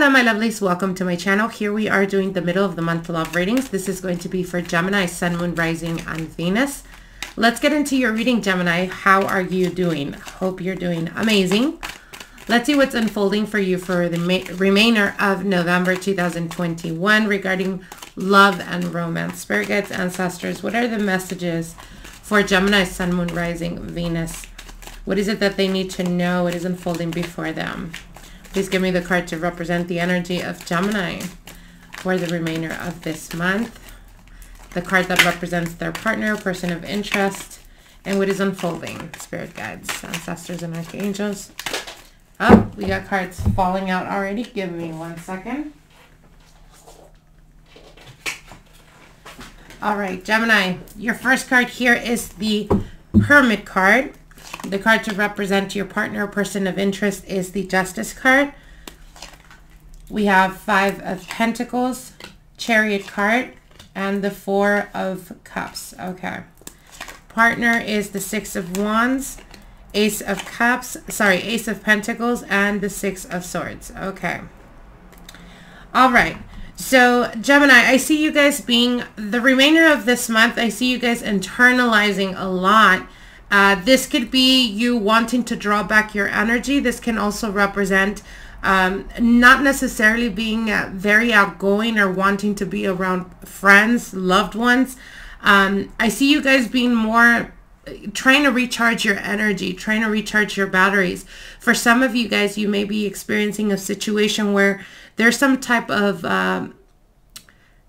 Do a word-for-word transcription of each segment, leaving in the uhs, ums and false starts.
Hello my lovelies, welcome to my channel. Here we are doing the middle of the month love readings. This is going to be for Gemini, Sun, Moon, Rising, and Venus. Let's get into your reading, Gemini. How are you doing? Hope you're doing amazing. Let's see what's unfolding for you for the remainder of November two thousand twenty-one regarding love and romance. Spirit guides, ancestors, what are the messages for Gemini, Sun, Moon, Rising, Venus? What is it that they need to know? What is unfolding before them? Please give me the card to represent the energy of Gemini for the remainder of this month. The card that represents their partner, person of interest, and what is unfolding. Spirit guides, ancestors, and archangels. Oh, we got cards falling out already. Give me one second. All right, Gemini, your first card here is the Hermit card. The card to represent your partner or person of interest is the Justice card. We have Five of Pentacles, Chariot card, and the Four of Cups. Okay. Partner is the Six of Wands, Ace of Cups, sorry, Ace of Pentacles, and the Six of Swords. Okay. All right. So, Gemini, I see you guys being, the remainder of this month, I see you guys internalizing a lot. Uh, this could be you wanting to draw back your energy. This can also represent um, not necessarily being uh, very outgoing or wanting to be around friends, loved ones. Um, I see you guys being more trying to recharge your energy, trying to recharge your batteries. For some of you guys, you may be experiencing a situation where there's some type of um,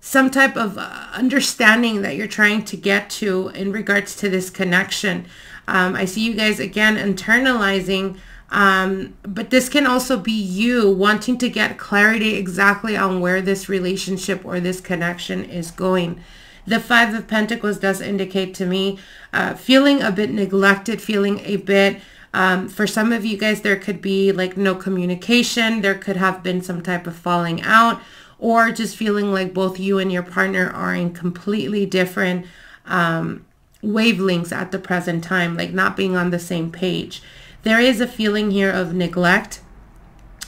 some type of understanding that you're trying to get to in regards to this connection. Um, I see you guys again internalizing, um, but this can also be you wanting to get clarity exactly on where this relationship or this connection is going. The Five of Pentacles does indicate to me uh, feeling a bit neglected, feeling a bit, um, for some of you guys, there could be like no communication. There could have been some type of falling out, or just feeling like both you and your partner are in completely different um, wavelengths at the present time, like not being on the same page. There is a feeling here of neglect.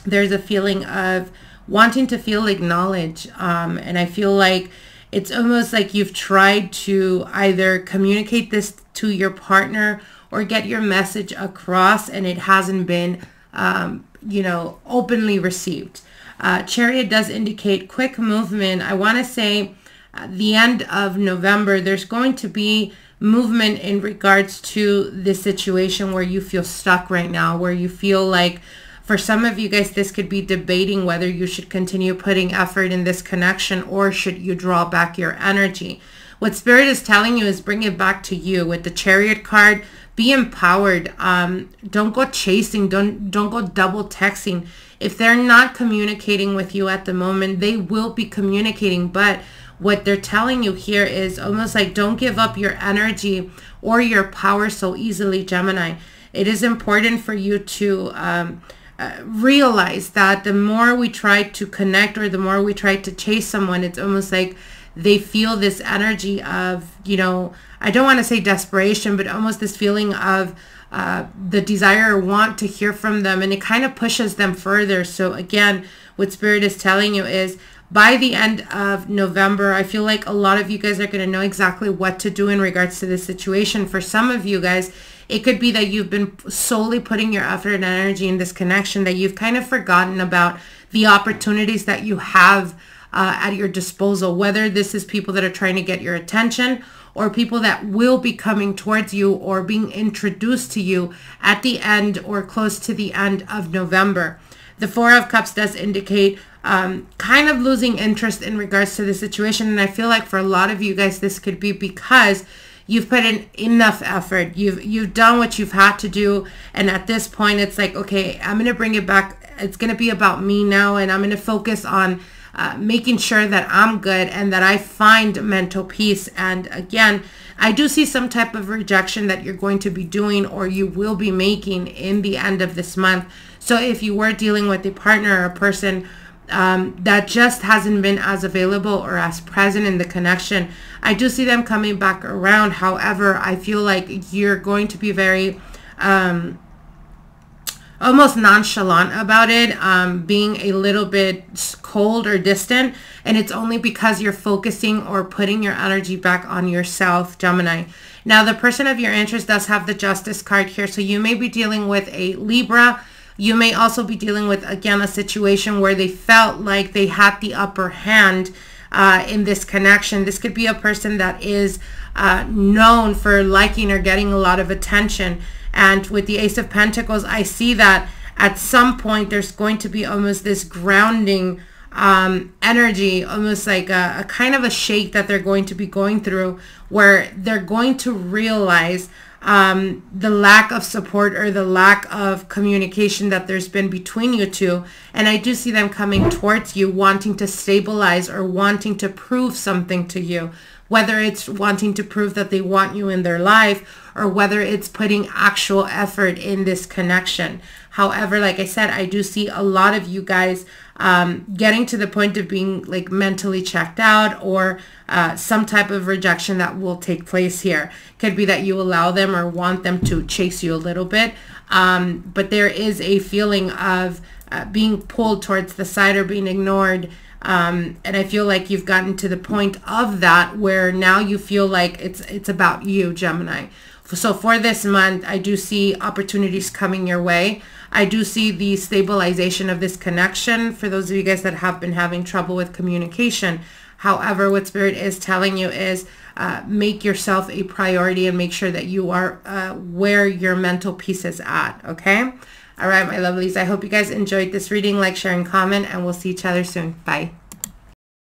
There's a feeling of wanting to feel acknowledged. Um, and I feel like it's almost like you've tried to either communicate this to your partner or get your message across, and it hasn't been, um, you know, openly received. Uh, Chariot does indicate quick movement. I want to say uh, the end of November, there's going to be movement in regards to this situation where you feel stuck right now, where you feel like for some of you guys, this could be debating whether you should continue putting effort in this connection or should you draw back your energy. What Spirit is telling you is bring it back to you with the Chariot card. Be empowered. Um, don't go chasing. Don't, don't go double texting. If they're not communicating with you at the moment, they will be communicating. But what they're telling you here is almost like don't give up your energy or your power so easily, Gemini. It is important for you to um, uh, realize that the more we try to connect or the more we try to chase someone, it's almost like they feel this energy of, you know, I don't want to say desperation, but almost this feeling of uh, the desire or want to hear from them. And it kind of pushes them further. So again, what Spirit is telling you is by the end of November, I feel like a lot of you guys are going to know exactly what to do in regards to this situation. For some of you guys, it could be that you've been solely putting your effort and energy in this connection, that you've kind of forgotten about the opportunities that you have Uh, at your disposal, whether this is people that are trying to get your attention or people that will be coming towards you or being introduced to you at the end or close to the end of November. The Four of Cups does indicate um, kind of losing interest in regards to the situation. And I feel like for a lot of you guys, this could be because you've put in enough effort. You've, you've done what you've had to do. And at this point, it's like, okay, I'm going to bring it back. It's going to be about me now. And I'm going to focus on Uh, making sure that I'm good and that I find mental peace. And again, I do see some type of rejection that you're going to be doing or you will be making in the end of this month. So if you were dealing with a partner or a person um, that just hasn't been as available or as present in the connection, I do see them coming back around. However, I feel like you're going to be very um, almost nonchalant about it, um, being a little bit cold or distant, and it's only because you're focusing or putting your energy back on yourself, Gemini. Now, the person of your interest does have the Justice card here, so you may be dealing with a Libra. You may also be dealing with, again, a situation where they felt like they had the upper hand uh, in this connection. This could be a person that is uh, known for liking or getting a lot of attention. And with the Ace of Pentacles, I see that at some point there's going to be almost this grounding um, energy, almost like a, a kind of a shake that they're going to be going through, where they're going to realize um, the lack of support or the lack of communication that there's been between you two. And I do see them coming towards you, wanting to stabilize or wanting to prove something to you, whether it's wanting to prove that they want you in their life, or whether it's putting actual effort in this connection. However, like I said, I do see a lot of you guys um, getting to the point of being like mentally checked out, or uh, some type of rejection that will take place here. Could be that you allow them or want them to chase you a little bit, um, but there is a feeling of uh, being pulled towards the side or being ignored. Um, and I feel like you've gotten to the point of that where now you feel like it's, it's about you, Gemini. So for this month, I do see opportunities coming your way. I do see the stabilization of this connection for those of you guys that have been having trouble with communication. However, what Spirit is telling you is uh, make yourself a priority and make sure that you are uh, where your mental peace is at, okay? All right, my lovelies, I hope you guys enjoyed this reading. Like, share, and comment, and we'll see each other soon. Bye.